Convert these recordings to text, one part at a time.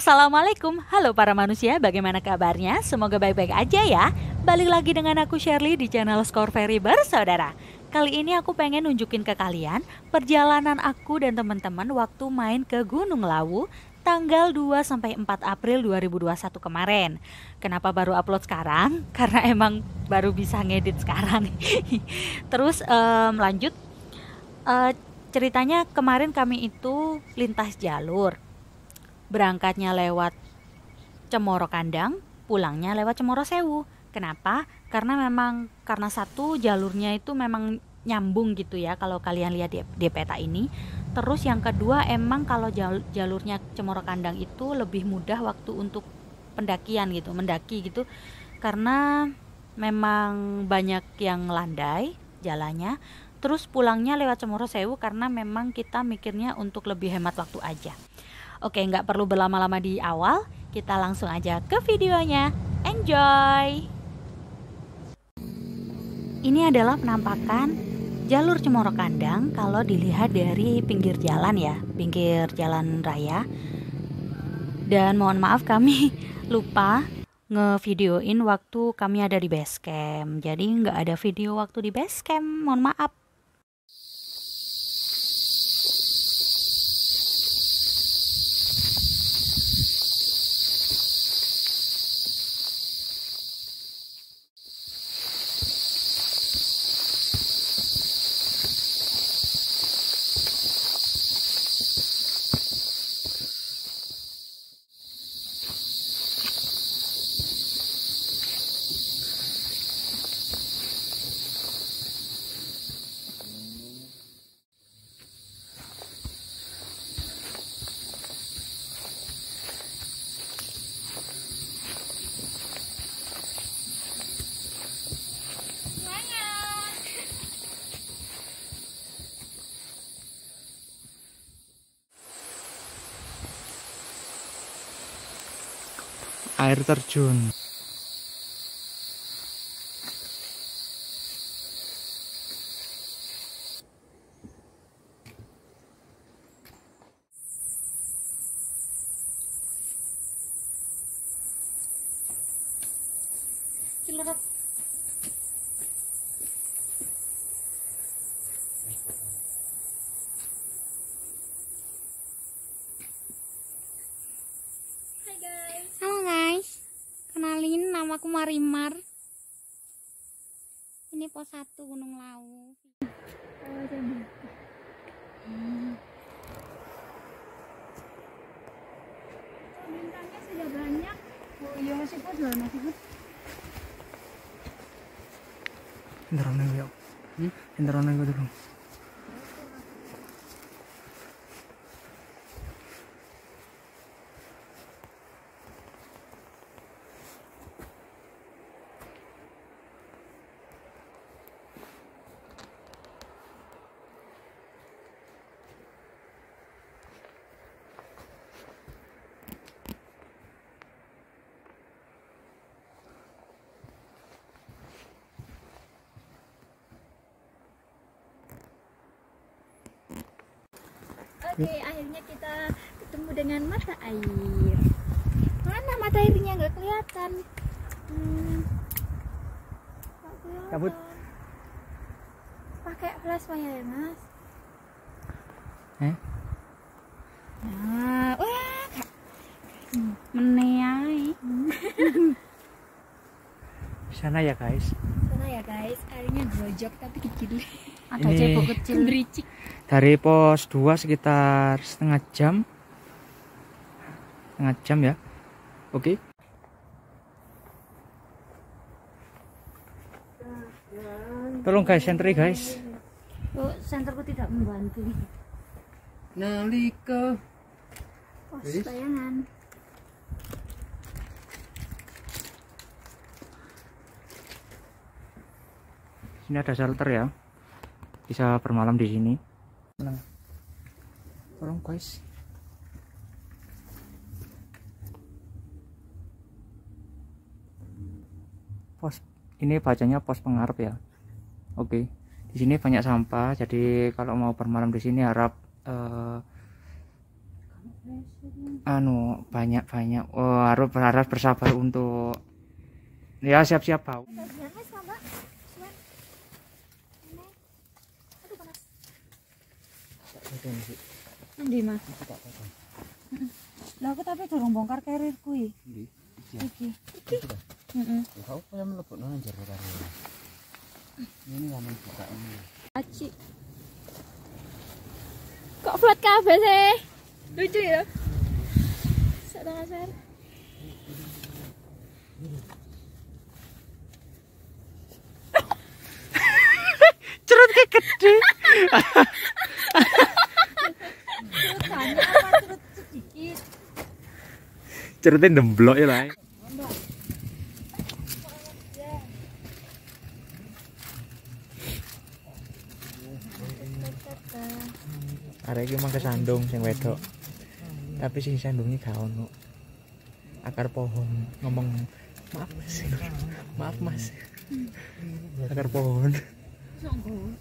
Assalamualaikum, halo para manusia, bagaimana kabarnya? Semoga baik-baik aja ya. Balik lagi dengan aku Sherly di channel Skorveri Bersaudara. Kali ini aku pengen nunjukin ke kalian perjalanan aku dan teman-teman waktu main ke Gunung Lawu tanggal 2-4 April 2021 kemarin. Kenapa baru upload sekarang? Karena emang baru bisa ngedit sekarang. Terus lanjut, ceritanya kemarin kami itu lintas jalur. Berangkatnya lewat Cemoro Kandang, pulangnya lewat Cemoro Sewu. Kenapa? Karena satu jalurnya itu memang nyambung gitu ya, kalau kalian lihat di peta ini. Terus yang kedua, emang kalau jalurnya Cemoro Kandang itu lebih mudah waktu untuk pendakian gitu, mendaki gitu. Karena memang banyak yang landai jalannya. Terus pulangnya lewat Cemoro Sewu karena memang kita mikirnya untuk lebih hemat waktu aja. Oke, nggak perlu berlama-lama di awal, kita langsung aja ke videonya. Enjoy! Ini adalah penampakan jalur Cemoro Kandang kalau dilihat dari pinggir jalan ya, pinggir jalan raya. Dan mohon maaf kami lupa ngevideoin waktu kami ada di base camp. Jadi nggak ada video waktu di base camp, mohon maaf. Air terjun. Aku Marimar. Ini pos 1 Gunung Lawu. Komentarnya sudah banyak. Oh iya, masih pos loh, masih pos. Interone yo. Interone yo dulu. Oke, akhirnya kita ketemu dengan mata air. Mana mata airnya, nggak kelihatan. Kabut. Pakai plasma ya, Mas. Nah, wah. Meneai. Sana ya, guys. Airnya grojok tapi kecil. Ada cebok kecil. Bericik. Dari pos 2 sekitar setengah jam ya. Oke. Tolong guys, sentri guys. Oh, senterku tidak membantu. Nalika. Pos bayangan. Ini ada shelter ya. Bisa bermalam di sini. Tolong guys. Pos ini bacanya pos pengarap ya. Oke. Di sini banyak sampah, jadi kalau mau bermalam di sini harap anu banyak-banyak. Oh, harus bersabar untuk ya siap-siap bau. Endi, Mas? Lah aku tapi dorong bongkar karir kuwi. Endi? Iki. Heeh. Kau kaya mlebokno nang jero karir. Ini lamun bukane. Aci. Kok flat kabeh sih? Lucu ya. Salah asar. Cerut ke gede. Ceritanya demblok ya lah. Arek iki mangke sandung sing wedok. Tapi sing sandunge gak ono. Akar pohon ngomong, "Maaf Mas." Maaf Mas. Akar pohon. Songgo.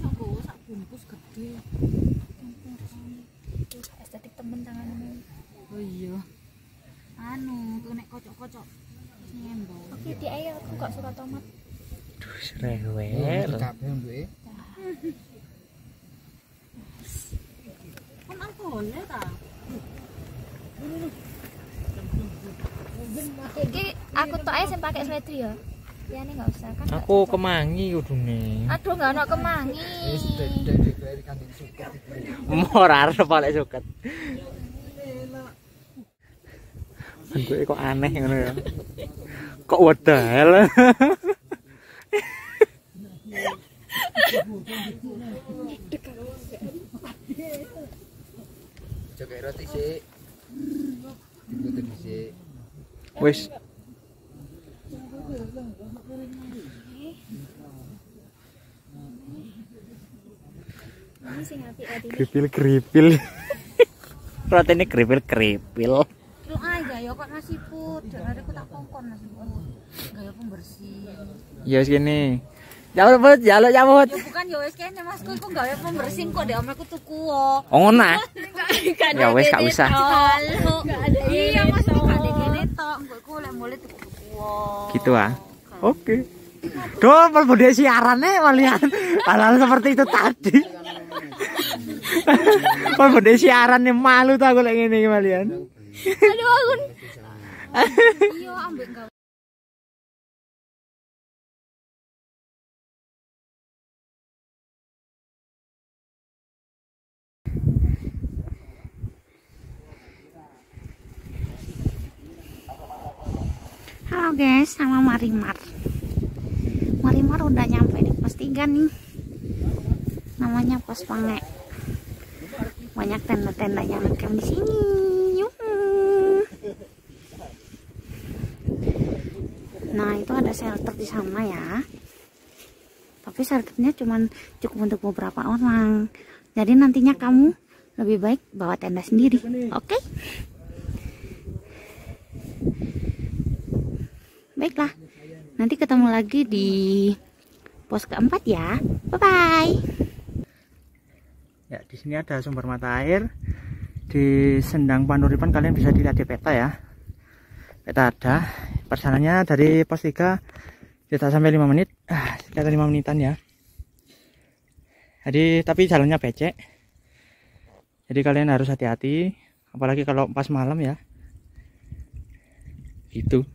Songgo sak bungkus gede. Estetik temen tanganmu. Oh iya. Anu, ku nek kocok-kocok wis ngembang. Oke, dhek ayo aku gak suka tomat. Duh, srewel. Kabeh mbuke. Kan aku oleh ta. Iki aku tok ae sing pake sweater ya. Liyane gak usah kan. Aku kemangi kudune. Aduh, gak ono kemangi. Wis dadi keri kanthi suket. Ora arep oleh suket. Bentuke kok aneh ngono ya. Kok wedal. Jaga roti sih. Wis. Keripil-keripil. Rotine keripil-keripil. Lu aja ya kok nasi put, aku tak kongkon nasi put. Gaya pembersih. Ya wis kene. Jamut, jaluk jamut. Ya bukan ya wis kene Mas, ku gawe pembersih kok ndek omahku tuku kok. Oh ngono. Ya wis gak usah. Iya Mas, gak ndek kene tok, engko lek mulih tuku. Gitu ah. Oke. Duh, perbudak siaran nih walian. Hal-hal seperti itu tadi. Perbudak siaran nih malu tuh aku lagi ngene walian. Aduh, aku. Iya, ambek gawe. Halo guys, sama Marimar. Marimar udah nyampe di pos 3 nih. Namanya pos Pange. Banyak tenda-tendanya ngekem di sini. Nah, itu ada shelter di sana ya. Tapi shelternya cuman cukup untuk beberapa orang. Jadi nantinya kamu lebih baik bawa tenda sendiri. Oke? Okay? Baiklah, nanti ketemu lagi di pos keempat ya. Bye-bye. Ya, di sini ada sumber mata air di Sendang Panuripan, kalian bisa dilihat di peta ya. Peta ada. Perjalanannya dari pos 3 kita sampai 5 menit. Sekitar 5 menitan ya. Jadi tapi jalannya becek. Jadi kalian harus hati-hati, apalagi kalau pas malam ya. Gitu.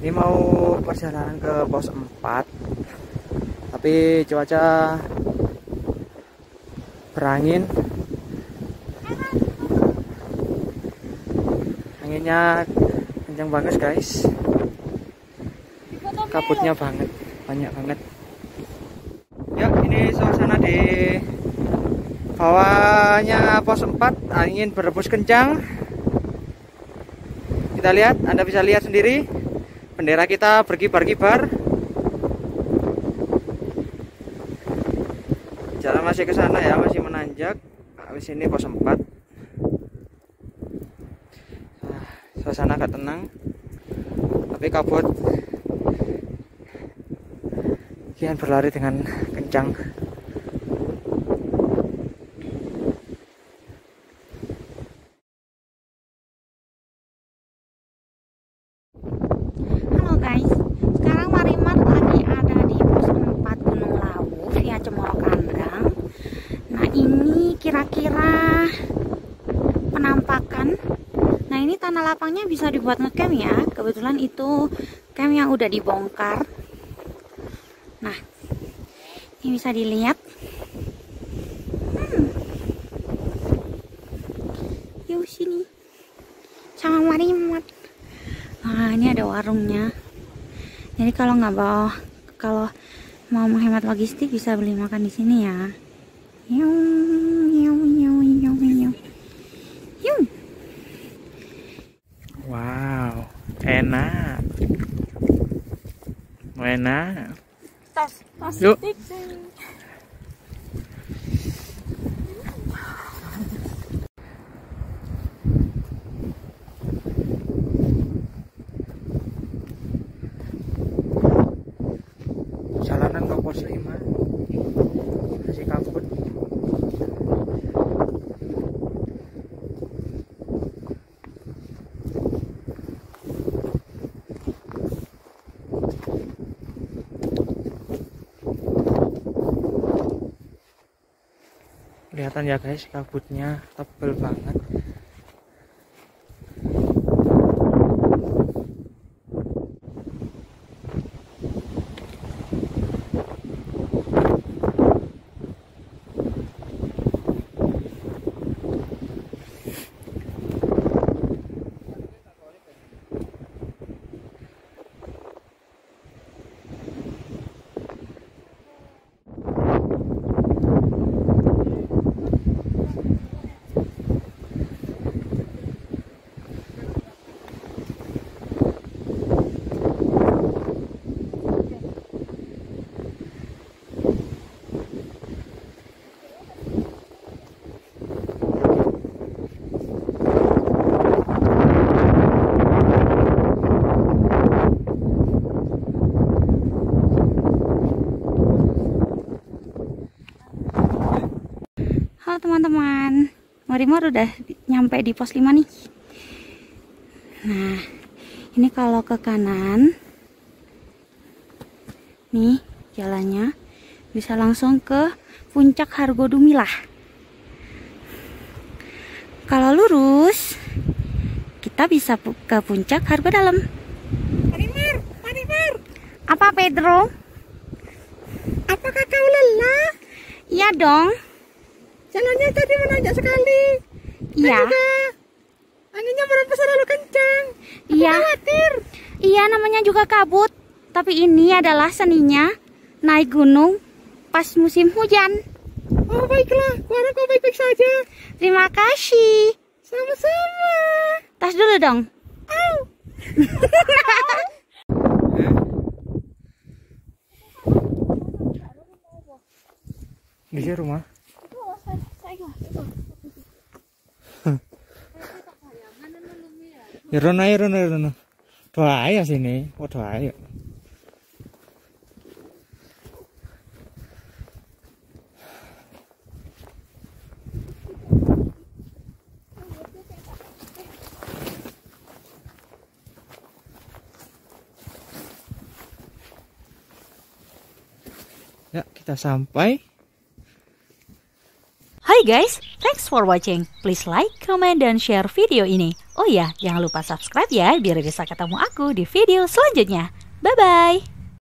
Ini mau perjalanan ke pos 4, tapi cuaca berangin, anginnya kencang banget guys, kabutnya banget, banyak banget. Ya, ini suasana di bawahnya pos 4, angin berebus kencang. Kita lihat, Anda bisa lihat sendiri. Bendera kita berkibar-kibar. Jalan masih ke sana ya, masih menanjak. Habis ini pos 4. Suasana agak tenang. Tapi kabut kian berlari dengan kencang. kira-kira penampakan. Nah, ini tanah lapangnya bisa dibuat ngecamp ya. Kebetulan itu camp yang udah dibongkar. Nah, ini bisa dilihat. Yuk sini. Sama Marimat. Nah, ini ada warungnya. Jadi kalau nggak bawa, kalau mau menghemat logistik bisa beli makan di sini ya. Wow, enak. Enak. Tas. Yuk. Jalanan ke pos 5 masih kabut. Kelihatan ya guys, kabutnya tebel banget. Teman-teman, Marimar udah nyampe di pos 5 nih. Nah, ini kalau ke kanan nih jalannya bisa langsung ke puncak Hargo Dumilah. Kalau lurus kita bisa ke puncak Hargo Dalem. Marimar. Apa Pedro? Apakah kau lelah? Iya dong. Jalannya tadi menanjak sekali. Iya. Anginnya merempes terlalu kencang. Iya. Khawatir. Iya, namanya juga kabut. Tapi ini adalah seninya naik gunung pas musim hujan. Oh baiklah, kuharap kau baik-baik saja. Terima kasih. Sama-sama. Tas dulu dong. Oh. Di sini rumah. Irono. Doa ya sini, doa ya. Ya, kita sampai. Hai guys, thanks for watching. Please like, comment, dan share video ini. Oh ya, jangan lupa subscribe ya biar bisa ketemu aku di video selanjutnya. Bye-bye!